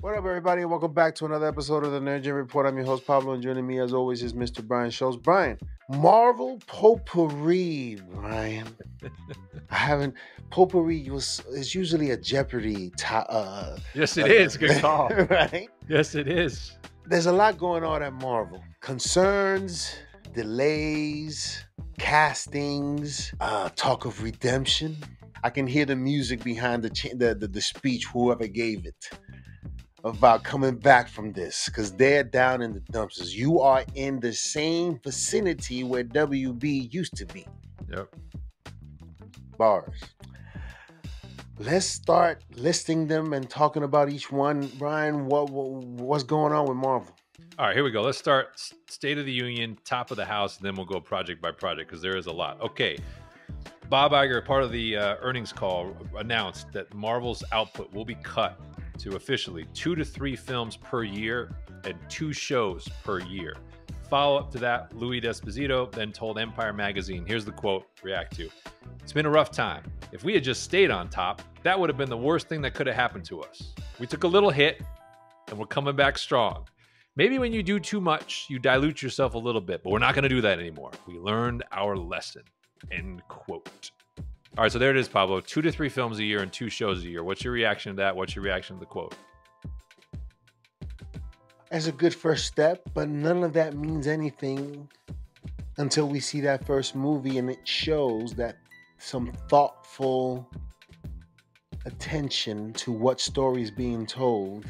What up, everybody? Welcome back to another episode of the Nerd Gen Report. I'm your host, Pablo, and joining me, as always, is Mr. Brian Schultz. Brian, Marvel potpourri, Brian. I haven't... Potpourri is usually a Jeopardy. Yes, it is. Good call. Right? Yes, it is. There's a lot going on at Marvel. Concerns, delays, castings, talk of redemption. I can hear the music behind the speech, whoever gave it, about coming back from this, because they're down in the dumpsters. You are in the same vicinity where WB used to be. Yep. Bars. Let's start listing them and talking about each one. Brian, what's going on with Marvel? All right, here we go. Let's start State of the Union, top of the house, and then we'll go project by project, because there is a lot. Okay. Bob Iger, part of the earnings call, announced that Marvel's output will be cut to officially 2 to 3 films per year and 2 shows per year. Follow up to that, Louis Desposito then told Empire Magazine, here's the quote, react to, "It's been a rough time. If we had just stayed on top, that would have been the worst thing that could have happened to us. We took a little hit and we're coming back strong. Maybe when you do too much, you dilute yourself a little bit, but we're not going to do that anymore. We learned our lesson." End quote. All right, so there it is, Pablo. 2 to 3 films a year and 2 shows a year. What's your reaction to that? What's your reaction to the quote? That's a good first step, but none of that means anything until we see that first movie, and it shows that some thoughtful attention to what story is being told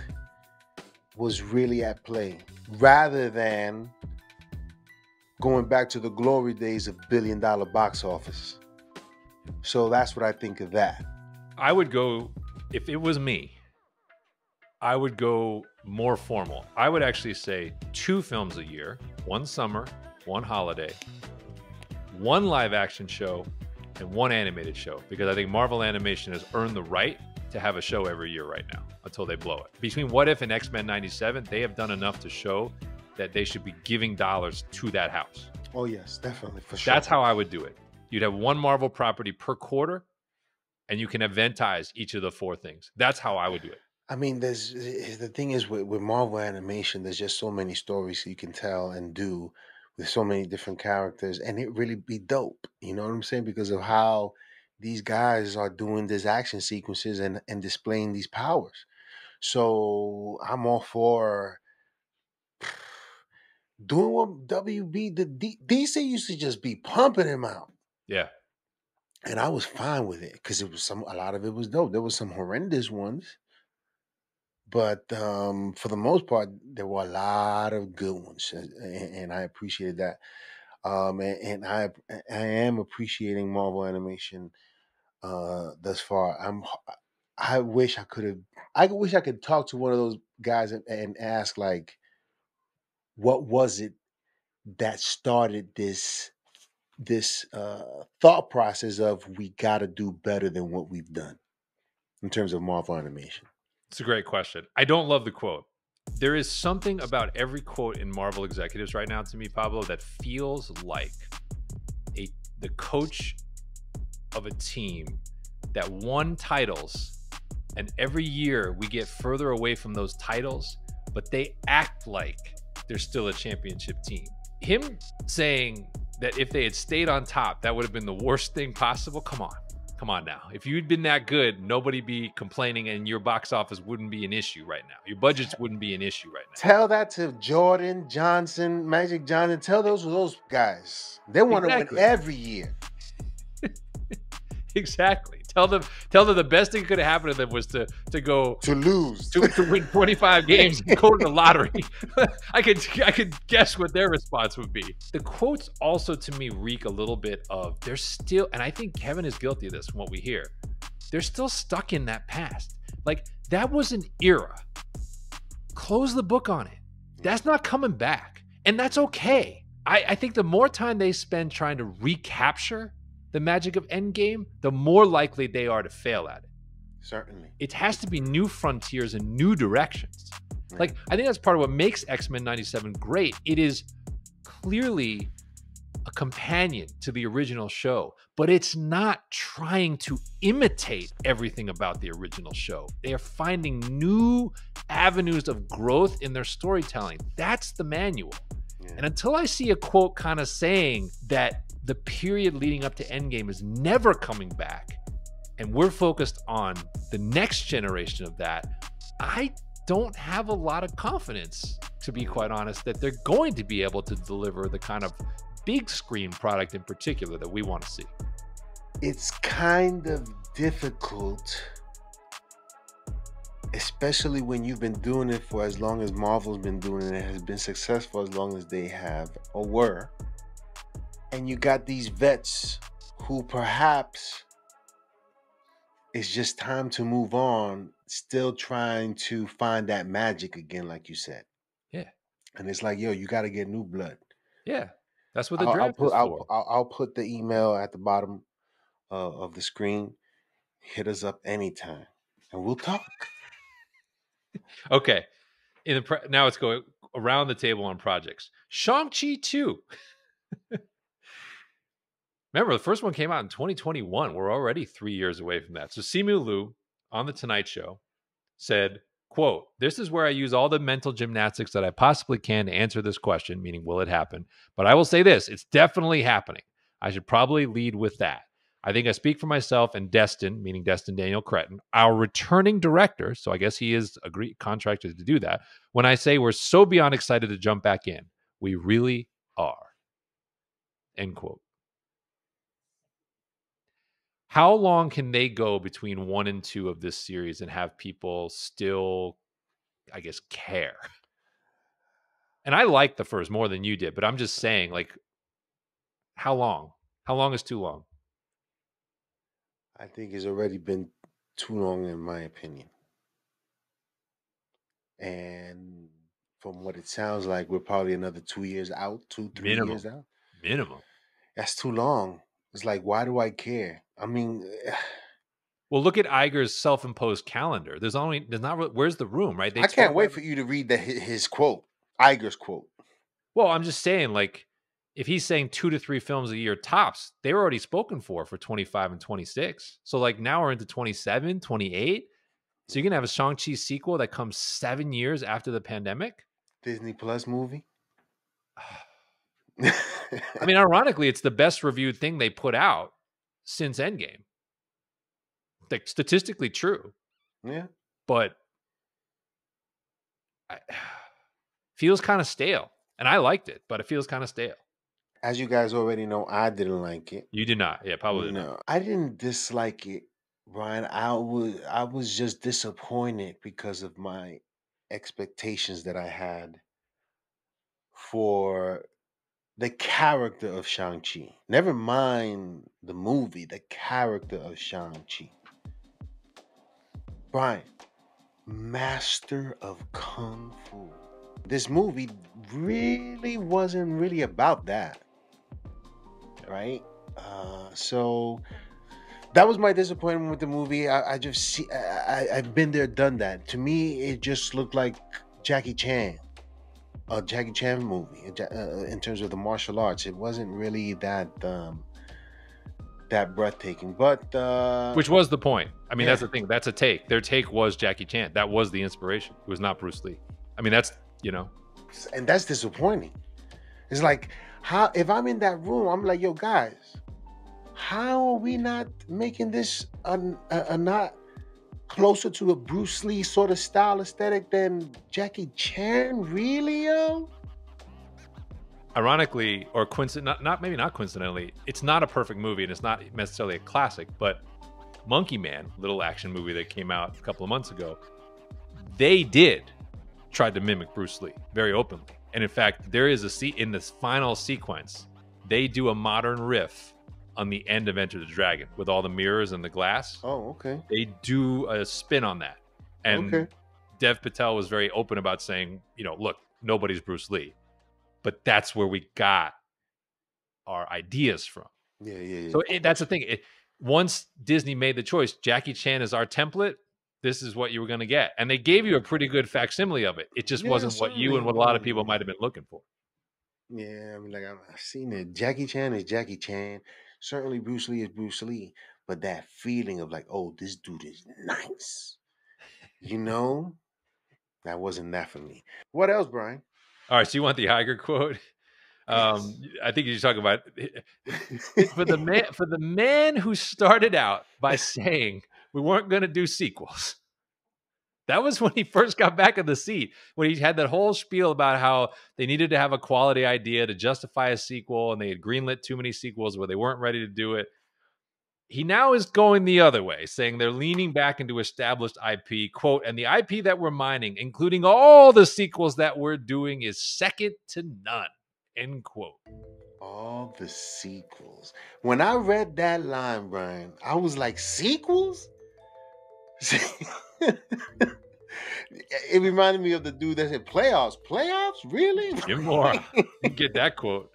was really at play, rather than going back to the glory days of billion-dollar box office. So that's what I think of that. I would go, if it was me, I would go more formal. I would actually say 2 films a year, 1 summer, 1 holiday, 1 live-action show, and 1 animated show, because I think Marvel Animation has earned the right to have a show every year right now until they blow it. Between What If and X-Men 97, they have done enough to show that they should be giving dollars to that house. Oh, yes, definitely, for sure. That's how I would do it. You'd have 1 Marvel property per quarter, and you can eventize each of the 4 things. That's how I would do it. I mean, the thing is with Marvel Animation, there's just so many stories you can tell and do with so many different characters, and it really be dope. You know what I'm saying? Because of how these guys are doing these action sequences and displaying these powers. So I'm all for doing what WB did. DC used to just be pumping him out. Yeah. And I was fine with it, because it was a lot of it was dope. There was some horrendous ones, but for the most part, there were a lot of good ones, and I appreciated that. And I am appreciating Marvel Animation thus far. I wish I could talk to one of those guys and ask, like, what was it that started this thought process of we got to do better than what we've done in terms of Marvel Animation? It's a great question. I don't love the quote. There is something about every quote in Marvel executives right now, to me, Pablo, that feels like the coach of a team that won titles, and every year we get further away from those titles, but they act like they're still a championship team. Him saying that if they had stayed on top, that would have been the worst thing possible. Come on. Come on now. If you'd been that good, nobody'd be complaining, and your box office wouldn't be an issue right now. Your budgets wouldn't be an issue right now. Tell that to Jordan, Johnson, Magic Johnson. Tell those guys. They want to win every year. Exactly. Tell them the best thing could have happened to them was to win 25 games and go to the lottery. I could guess what their response would be. The quotes also, to me, reek a little bit of, they're still, and I think Kevin is guilty of this from what we hear, they're still stuck in that past. Like, that was an era. Close the book on it. That's not coming back. And that's okay. I think the more time they spend trying to recapture the magic of Endgame, the more likely they are to fail at it. Certainly. It has to be new frontiers and new directions. Right. Like, I think that's part of what makes X-Men 97 great. It is clearly a companion to the original show, but it's not trying to imitate everything about the original show. They are finding new avenues of growth in their storytelling. That's the manual. Yeah. And until I see a quote kind of saying that the period leading up to Endgame is never coming back, and we're focused on the next generation of that, I don't have a lot of confidence, to be quite honest, that they're going to be able to deliver the kind of big screen product in particular that we want to see. It's kind of difficult, especially when you've been doing it for as long as Marvel's been doing it, and it has been successful as long as they have or were. And you got these vets who perhaps it's just time to move on, still trying to find that magic again, like you said. Yeah. And it's like, yo, you got to get new blood. Yeah. That's what the draft is for. I'll put the email at the bottom of the screen. Hit us up anytime, and we'll talk. Okay. Now let's go around the table on projects. Shang-Chi 2. Remember, the first one came out in 2021. We're already 3 years away from that. So Simu Liu on The Tonight Show said, quote, "This is where I use all the mental gymnastics that I possibly can to answer this question," meaning will it happen? "But I will say this, it's definitely happening. I should probably lead with that. I think I speak for myself and Destin," meaning Destin Daniel Cretton, "our returning director," so I guess he is agreed, contracted to do that, "when I say we're so beyond excited to jump back in. We really are." End quote. How long can they go between 1 and 2 of this series and have people still, I guess, care? And I liked the first more than you did, but I'm just saying, like, how long? How long is too long? I think it's already been too long, in my opinion. And from what it sounds like, we're probably another 2 years out, 2-3 years out. Minimum. That's too long. It's like, why do I care? I mean, well, look at Iger's self-imposed calendar. There's not. Where's the room, right? I can't wait for you to read his quote, Iger's quote. Well, I'm just saying, like, if he's saying 2 to 3 films a year tops, they were already spoken for 25 and 26. So, like, now we're into 27, 28. So you're gonna have a Shang-Chi sequel that comes 7 years after the pandemic. Disney Plus movie. I mean, ironically, it's the best reviewed thing they put out since Endgame. Like, statistically true. Yeah. But it feels kind of stale. And I liked it, but it feels kind of stale. As you guys already know, I didn't like it. You did not. Yeah, probably not. I didn't dislike it, Brian. I was just disappointed because of my expectations that I had for the character of Shang-Chi. Never mind the movie, the character of Shang-Chi. Brian, master of kung fu. This movie wasn't really about that, right? So that was my disappointment with the movie. I've been there, done that. To me, it just looked like Jackie Chan. A Jackie Chan movie in terms of the martial arts. It wasn't really that that breathtaking, but which was the point. I mean, yeah. That's the thing. That's a take. Their take was Jackie Chan. That was the inspiration. It was not Bruce Lee. I mean, that's, you know, and that's disappointing. It's like, how, if I'm in that room, I'm like, yo, guys, how are we not making this a not closer to a Bruce Lee sort of style aesthetic than Jackie Chan, really, yo? Ironically, or maybe not coincidentally, it's not a perfect movie and it's not necessarily a classic, but Monkey Man, little action movie that came out a couple of months ago, they tried to mimic Bruce Lee very openly. And in fact, there is a scene in this final sequence, they do a modern riff on the end of Enter the Dragon with all the mirrors and the glass. Oh, okay. They do a spin on that. And okay. Dev Patel was very open about saying, you know, look, nobody's Bruce Lee. But that's where we got our ideas from. Yeah, yeah, yeah. So that's the thing. Once Disney made the choice, Jackie Chan is our template, this is what you were going to get. And they gave you a pretty good facsimile of it. It just wasn't what you and what a lot of people might have been looking for. Yeah, I mean, like I've seen it. Jackie Chan is Jackie Chan. Certainly, Bruce Lee is Bruce Lee. But that feeling of like, oh, this dude is nice, you know, that wasn't that for me. What else, Brian? All right, so you want the Iger quote? Yes. I think you should talk about for the man who started out by saying we weren't going to do sequels. That was when he first got back in the seat, when he had that whole spiel about how they needed to have a quality idea to justify a sequel, and they had greenlit too many sequels where they weren't ready to do it. He now is going the other way, saying they're leaning back into established IP, quote, and the IP that we're mining, including all the sequels that we're doing, is second to none, end quote. All the sequels. When I read that line, Brian, I was like, sequels? It reminded me of the dude that said, playoffs? Playoffs? Really? Jim Moore. You get that quote.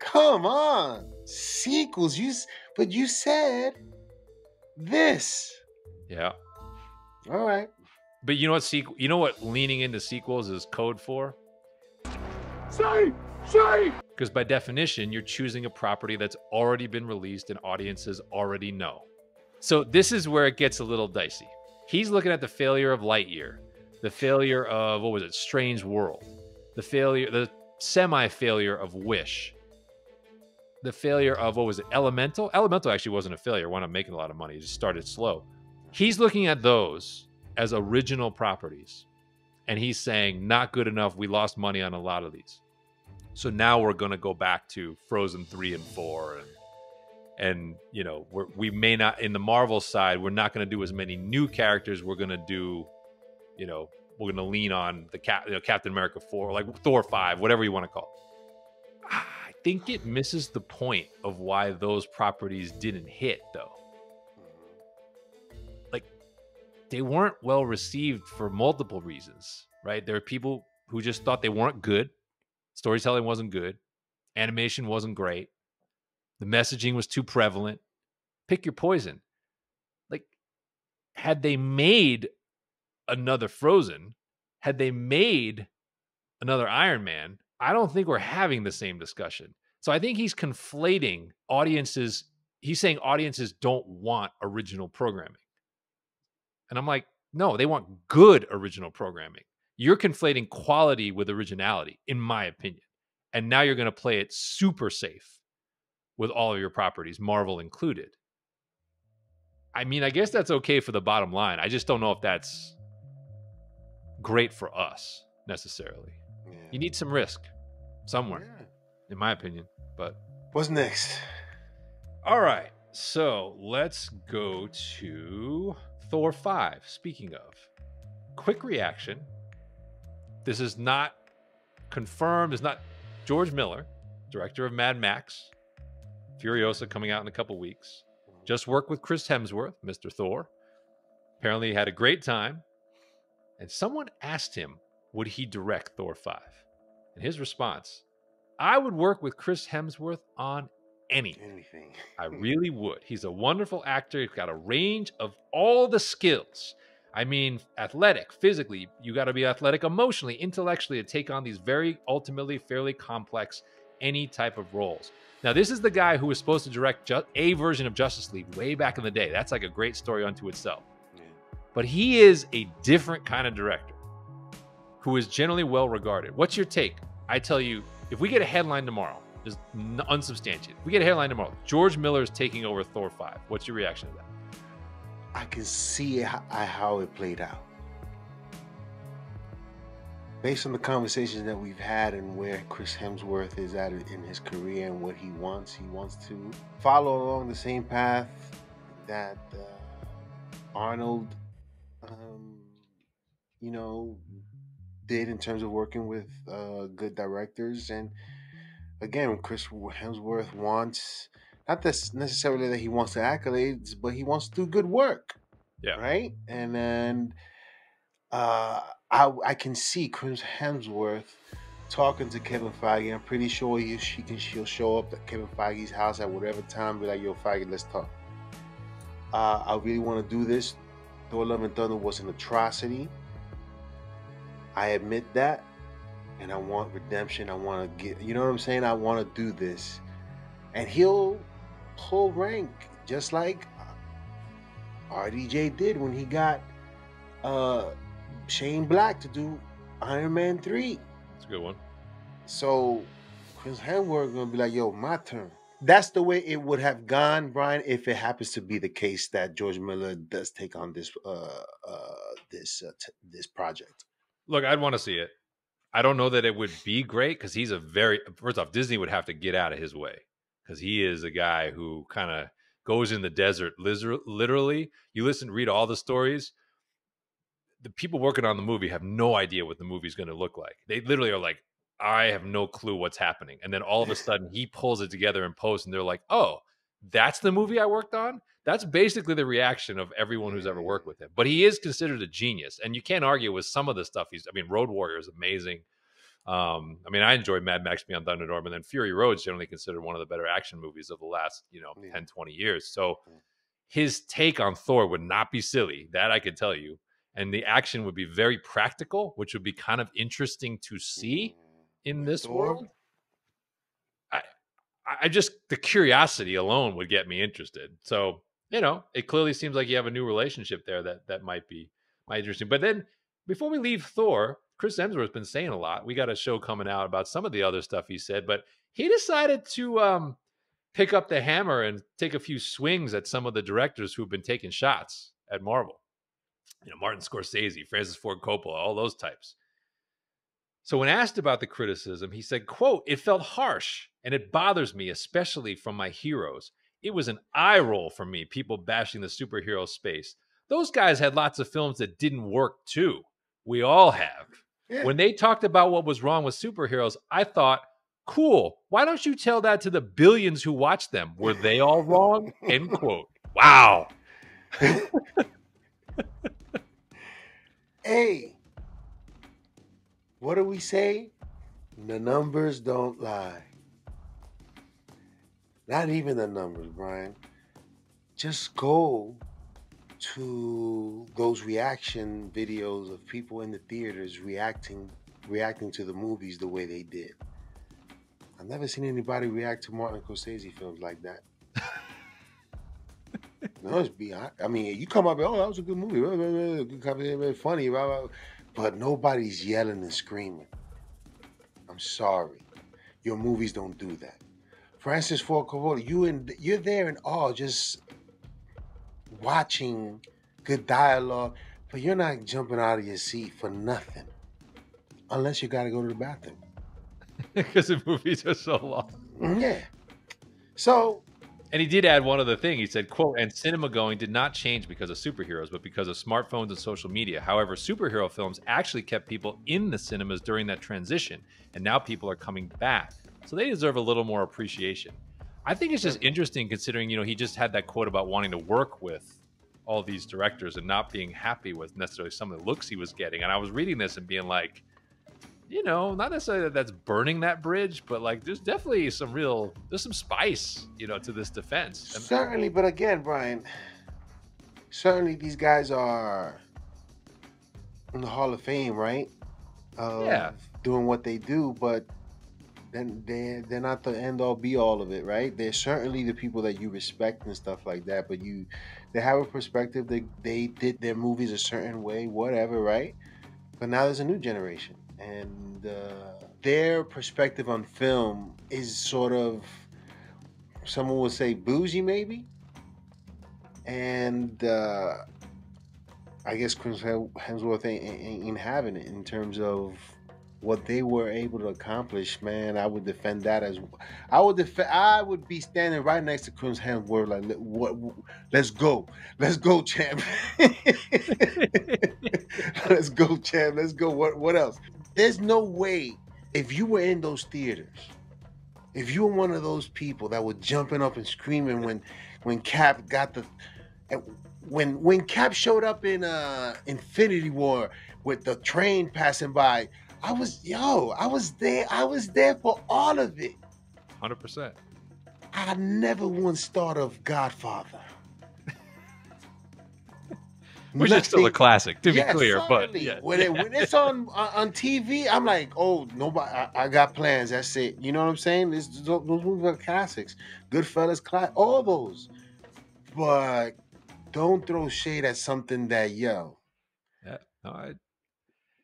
Come on. Sequels. But you said this. Yeah. All right. But you know what leaning into sequels is code for? Say. Because by definition, you're choosing a property that's already been released and audiences already know. So this is where it gets a little dicey. He's looking at the failure of Lightyear, the failure of, what was it, Strange World, the semi-failure of Wish, the failure of, what was it, Elemental? Elemental actually wasn't a failure. It wound up making a lot of money. It just started slow. He's looking at those as original properties, and he's saying, not good enough. We lost money on a lot of these. So now we're going to go back to Frozen 3 and 4 and you know, we may not, in the Marvel side, we're not going to do as many new characters. We're going to do, you know, we're going to lean on the Captain America 4, like Thor 5, whatever you want to call it. I think it misses the point of why those properties didn't hit, though. Like, they weren't well received for multiple reasons, right? There are people who just thought they weren't good. Storytelling wasn't good. Animation wasn't great. The messaging was too prevalent. Pick your poison. Like, had they made another Frozen, had they made another Iron Man, I don't think we're having the same discussion. So I think he's conflating audiences. He's saying audiences don't want original programming. And I'm like, no, they want good original programming. You're conflating quality with originality, in my opinion. And now you're going to play it super safe with all of your properties, Marvel included. I mean, I guess that's okay for the bottom line. I just don't know if that's great for us, necessarily. Yeah. You need some risk somewhere, in my opinion. But what's next? All right, so let's go to Thor 5. Speaking of, quick reaction. This is not confirmed. It's not George Miller, director of Mad Max, Furiosa, coming out in a couple weeks. Just worked with Chris Hemsworth, Mr. Thor. Apparently he had a great time. And someone asked him, would he direct Thor 5? And his response, I would work with Chris Hemsworth on anything. I really would. He's a wonderful actor. He's got a range of all the skills. I mean, athletic, physically, you got to be athletic, emotionally, intellectually, to take on these very, ultimately, fairly complex, any type of roles. Now, this is the guy who was supposed to direct a version of Justice League way back in the day. That's like a great story unto itself. Yeah. But he is a different kind of director who is generally well regarded. What's your take? I tell you, if we get a headline tomorrow, just unsubstantiated, we get a headline tomorrow, George Miller is taking over Thor 5. What's your reaction to that? I can see how it played out. Based on the conversations that we've had and where Chris Hemsworth is at in his career and what he wants to follow along the same path that Arnold, you know, did in terms of working with good directors. And again, Chris Hemsworth wants, not that necessarily that he wants the accolades, but he wants to do good work. Yeah. Right? And then I can see Chris Hemsworth talking to Kevin Feige. I'm pretty sure she'll show up at Kevin Feige's house at whatever time, be like, yo, Feige, let's talk. I really want to do this. Thor: Love and Thunder was an atrocity. I admit that. and I want redemption. I want to get, you know what I'm saying? I want to do this. And he'll pull rank just like RDJ did when he got Shane Black to do Iron Man 3. That's a good one. So Chris Hemsworth gonna be like, yo, my turn. That's the way it would have gone, Brian, if it happens to be the case that George Miller does take on this this project. Look, I'd want to see it. I don't know that it would be great because he's a very, first off, Disney would have to get out of his way because he is a guy who kind of goes in the desert, literally. You listen, read all the stories. The people working on the movie have no idea what the movie's going to look like. They literally are like, I have no clue what's happening. And then all of a sudden he pulls it together and posts, and they're like, oh, that's the movie I worked on? That's basically the reaction of everyone who's ever worked with him. But he is considered a genius. And you can't argue with some of the stuff he's, I mean, Road Warrior is amazing. I mean, I enjoy Mad Max Beyond Thunderdome, and then Fury Road is generally considered one of the better action movies of the last, 10, 20 years. So his take on Thor would not be silly. That I could tell you. And the action would be very practical, which would be kind of interesting to see in this world. I just, the curiosity alone would get me interested. So, it clearly seems like you have a new relationship there that might be interesting. But then before we leave Thor, Chris Hemsworth's been saying a lot. We got a show coming out about some of the other stuff he said, but he decided to pick up the hammer and take a few swings at some of the directors who've been taking shots at Marvel. Martin Scorsese, Francis Ford Coppola, all those types. So when asked about the criticism, he said, quote, "It felt harsh and it bothers me, especially from my heroes. It was an eye roll for me, people bashing the superhero space. Those guys had lots of films that didn't work too. We all have. Yeah. When they talked about what was wrong with superheroes, I thought, cool, why don't you tell that to the billions who watched them? Were they all wrong?" End quote. Wow. Hey, what do we say? The numbers don't lie. Not even the numbers, Brian. Just go to those reaction videos of people in the theaters reacting to the movies the way they did. I've never seen anybody react to Martin Scorsese films like that. No, it's beyond. I mean, you come up and, oh, that was a good movie, funny, blah, blah, blah. But nobody's yelling and screaming. I'm sorry, your movies don't do that. Francis Ford Coppola, you're there in awe, just watching good dialogue, but you're not jumping out of your seat for nothing, unless you got to go to the bathroom because the movies are so long. Yeah. So. And he did add one other thing. He said, quote, "And cinema going did not change because of superheroes, but because of smartphones and social media. However, superhero films actually kept people in the cinemas during that transition. And now people are coming back. So they deserve a little more appreciation." I think it's just interesting considering, he just had that quote about wanting to work with all these directors and not being happy with necessarily some of the looks he was getting. And I was reading this and being like, not necessarily that that's burning that bridge, but like there's definitely some spice, to this defense. And certainly, but again, Brian, certainly these guys are in the Hall of Fame, right? Yeah. Doing what they do, but then they're not the end all be all of it, right? They're certainly the people that you respect and stuff like that, but they have a perspective. They did their movies a certain way, whatever, right? But now there's a new generation. And their perspective on film is sort of, someone would say, bougie maybe. And I guess Chris Hemsworth ain't having it in terms of what they were able to accomplish. Man, I would defend that as well. I would be standing right next to Chris Hemsworth like, let's go champ. Let's go champ. Let's go. What else? There's no way, if you were in those theaters, if you were one of those people that were jumping up and screaming when Cap got the, when Cap showed up in Infinity War with the train passing by, I was there. I was there for all of it. 100%. I never once thought of Godfather. Which is still a classic, to be clear. Certainly. But yeah. When it's on TV, I'm like, oh, nobody. I got plans. That's it. You know what I'm saying? Those movies are classics. Goodfellas, all those. But don't throw shade at something that, yo. Yeah. No,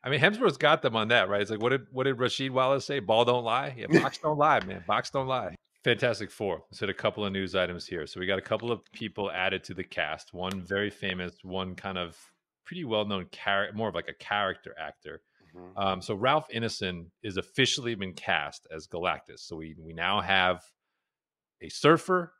I mean, Hemsworth's got them on that, right? It's like, what did Rasheed Wallace say? Ball don't lie. Yeah, box don't lie, man. Box don't lie. Fantastic Four. Let's hit a couple of news items here. So we got a couple of people added to the cast. One very famous, one kind of pretty well-known character, more of like a character actor. Mm-hmm. So Ralph Ineson is officially been cast as Galactus. So we now have a surfer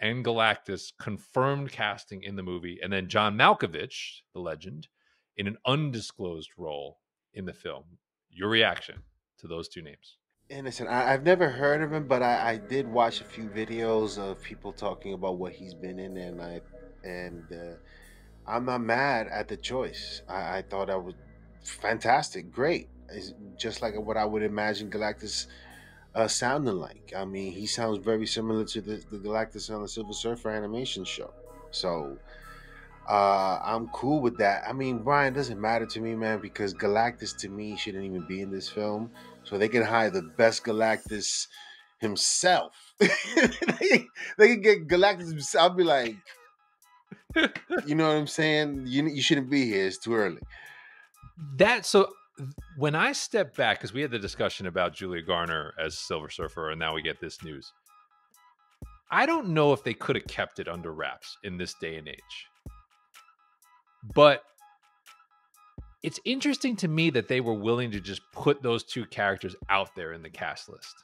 and Galactus confirmed casting in the movie. And then John Malkovich, the legend, in an undisclosed role in the film. Your reaction to those two names? Innocent. I've never heard of him, but I did watch a few videos of people talking about what he's been in, and I'm not mad at the choice. I thought that was fantastic, great. It's just like what I would imagine Galactus sounding like. I mean, he sounds very similar to the Galactus on the Silver Surfer animation show. So I'm cool with that. I mean, Brian, doesn't matter to me, man, because Galactus to me shouldn't even be in this film. So they can hire the best Galactus himself. They can get Galactus himself. I'll be like, you know what I'm saying? You shouldn't be here. It's too early. So when I step back, because we had the discussion about Julia Garner as Silver Surfer, and now we get this news. I don't know if they could have kept it under wraps in this day and age. But it's interesting to me that they were willing to just put those two characters out there in the cast list.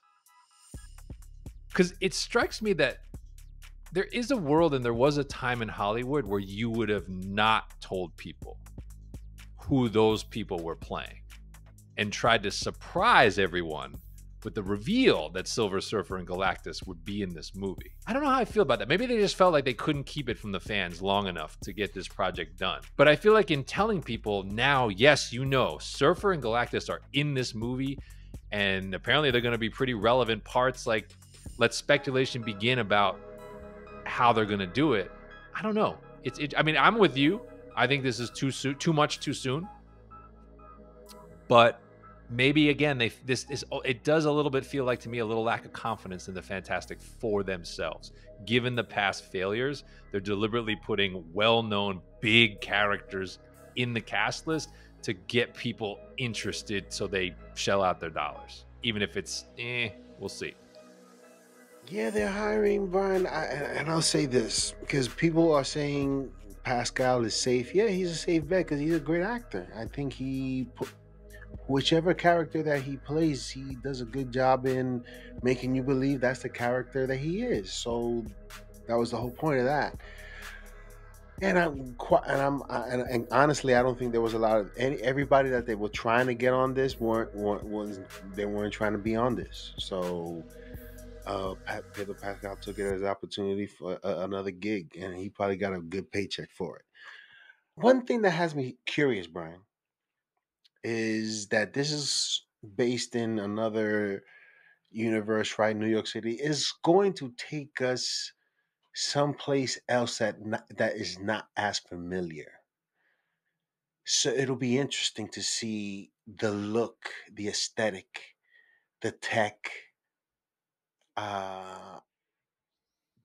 Because it strikes me that there is a world and there was a time in Hollywood where you would have not told people who those people were playing and tried to surprise everyone with the reveal that Silver Surfer and Galactus would be in this movie. I don't know how I feel about that. Maybe they just felt like they couldn't keep it from the fans long enough to get this project done. But I feel like in telling people now, yes, you know, Surfer and Galactus are in this movie, and apparently they're going to be pretty relevant parts. Like, let speculation begin about how they're going to do it. I don't know. I mean, I'm with you. I think this is too much too soon. But maybe again, it does a little bit feel like to me a little lack of confidence in the Fantastic Four themselves. Given the past failures, they're deliberately putting well-known big characters in the cast list to get people interested, so they shell out their dollars, even if it's we'll see. Yeah, they're hiring Brian, and I'll say this because people are saying Pascal is safe. Yeah, he's a safe bet because he's a great actor. I think whichever character that he plays, he does a good job in making you believe that's the character that he is. So that was the whole point of that. And honestly, I don't think there was a lot of everybody that they were trying to get on this weren't trying to be on this. So Pedro Pascal took it as an opportunity for another gig, and he probably got a good paycheck for it. One thing that has me curious, Brian, is that this is based in another universe, right? New York City is going to take us someplace else that is not as familiar. So it'll be interesting to see the look, the aesthetic, the tech.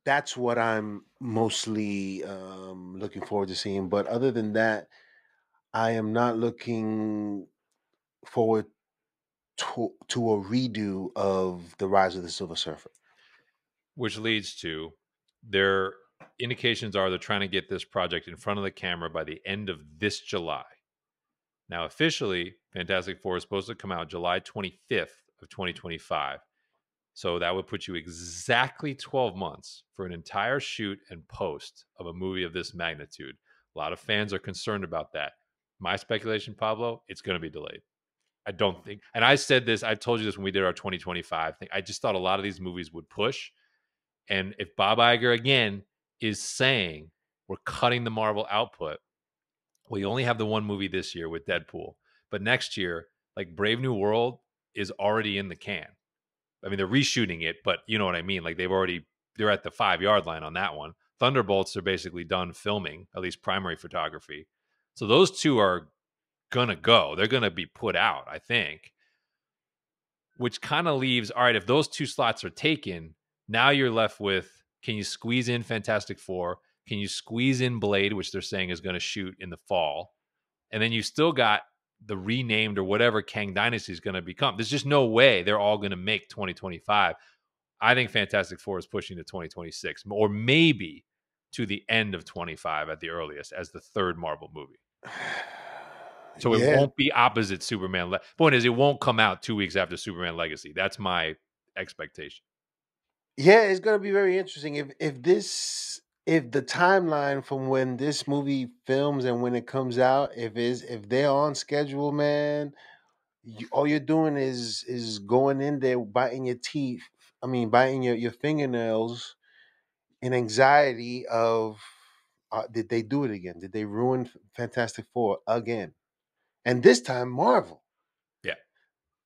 That's what I'm mostly looking forward to seeing. But other than that, I am not looking forward to a redo of The Rise of the Silver Surfer. Which leads to their indications are they're trying to get this project in front of the camera by the end of this July. Now, officially, Fantastic Four is supposed to come out July 25th of 2025. So that would put you exactly 12 months for an entire shoot and post of a movie of this magnitude. A lot of fans are concerned about that. My speculation, Pablo, it's going to be delayed. I don't think, and I said this, I told you this when we did our 2025 thing. I just thought a lot of these movies would push. And if Bob Iger, again, is saying we're cutting the Marvel output, we only have the one movie this year with Deadpool. But next year, like Brave New World is already in the can. I mean, they're reshooting it, but you know what I mean? Like they're at the 5-yard line on that one. Thunderbolts are basically done filming, at least primary photography. So those two are going to go. They're going to be put out, I think, which kind of leaves, all right, if those two slots are taken, now you're left with, can you squeeze in Fantastic Four? Can you squeeze in Blade, which they're saying is going to shoot in the fall? And then you still got the renamed or whatever Kang Dynasty is going to become. There's just no way they're all going to make 2025. I think Fantastic Four is pushing to 2026 or maybe to the end of 25 at the earliest as the third Marvel movie. So it won't be opposite Superman. Point is, it won't come out 2 weeks after Superman Legacy. That's my expectation. Yeah, it's going to be very interesting. If the timeline from when this movie films and when it comes out, if they're on schedule, man, all you're doing is going in there biting your teeth. I mean, biting your fingernails in anxiety of, did they do it again? Did they ruin Fantastic Four again? And this time, Marvel. Yeah.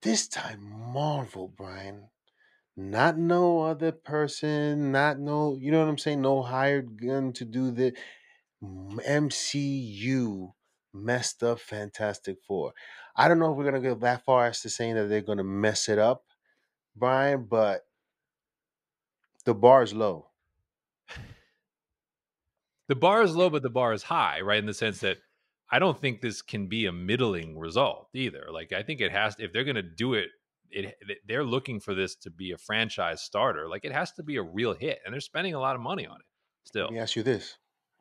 This time, Marvel, Brian. Not no other person, not no, you know what I'm saying? No hired gun to do the MCU messed up Fantastic Four. I don't know if we're going to go that far as to saying that they're going to mess it up, Brian, but the bar is low. The bar is low, but the bar is high, right? In the sense that I don't think this can be a middling result either. Like, I think it has to, if they're going to do it, they're looking for this to be a franchise starter. Like, it has to be a real hit, and they're spending a lot of money on it still. Let me ask you this.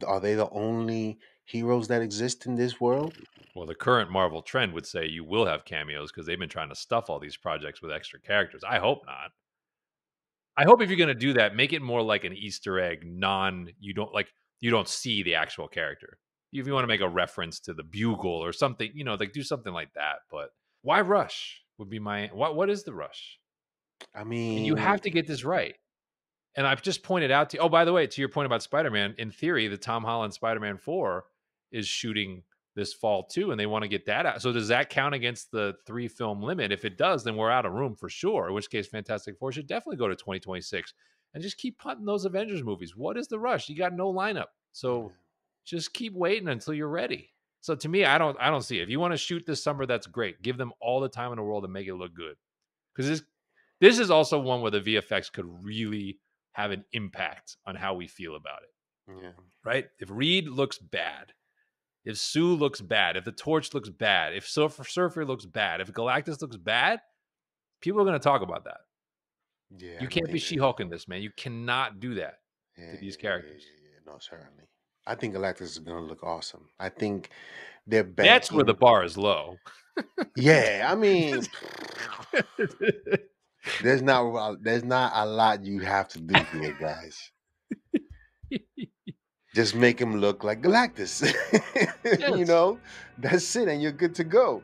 Are they the only heroes that exist in this world? Well, the current Marvel trend would say you will have cameos because they've been trying to stuff all these projects with extra characters. I hope not. I hope if you're going to do that, make it more like an Easter egg, you don't see the actual character. If you want to make a reference to the Bugle or something, you know, like do something like that. But why rush? Would be my what is the rush? I mean, and you have to get this right. And I've just pointed out to you, oh, by the way, to your point about Spider-Man, in theory, the Tom Holland Spider-Man 4 is shooting this fall too, and they want to get that out. So does that count against the 3-film limit? If it does, then we're out of room for sure, in which case Fantastic Four should definitely go to 2026 and just keep punting those Avengers movies. What is the rush? You got no lineup. So just keep waiting until you're ready. So to me, I don't see it. If you want to shoot this summer, that's great. Give them all the time in the world and make it look good. Because this is also one where the VFX could really have an impact on how we feel about it. Yeah. Right? If Reed looks bad, if Sue looks bad, if the Torch looks bad, if Silver Surfer looks bad, if Galactus looks bad, people are going to talk about that. Yeah. You can't be She-Hulk in this, man. You cannot do that to these characters. Yeah. No, certainly. I think Galactus is going to look awesome. I think they're back. That's where the bar is low. Yeah, I mean, there's not a lot you have to do here, guys. Just make him look like Galactus. Yes. You know, that's it, and you're good to go.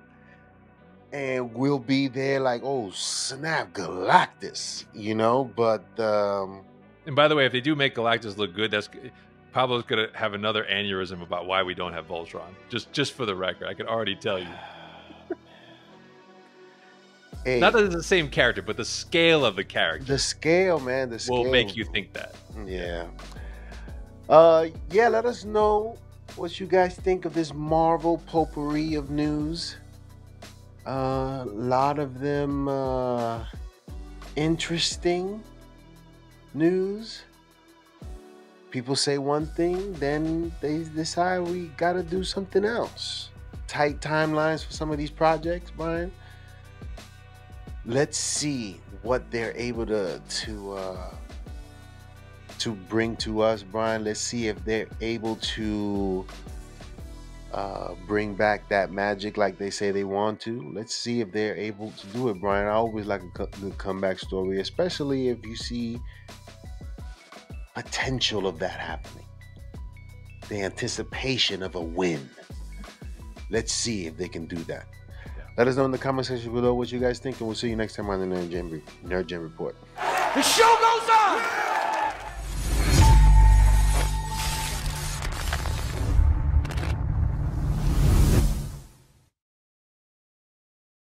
And we'll be there like, oh snap, Galactus, you know. But and by the way, if they do make Galactus look good, that's good. Pablo's going to have another aneurysm about why we don't have Voltron. Just for the record, I can already tell you. Hey, not that it's the same character, but the scale of the character. The scale, man. The scale will make you think that. Yeah. Yeah, let us know what you guys think of this Marvel potpourri of news. A lot of them interesting news. People say one thing, then they decide we gotta do something else. Tight timelines for some of these projects, Brian. Let's see what they're able to bring to us, Brian. Let's see if they're able to bring back that magic like they say they want to. Let's see if they're able to do it, Brian. I always like a good comeback story, especially if you see potential of that happening, the anticipation of a win. Let's see if they can do that. Yeah. Let us know in the comment section below what you guys think, and we'll see you next time on the Nerd Gen Report. The show goes on.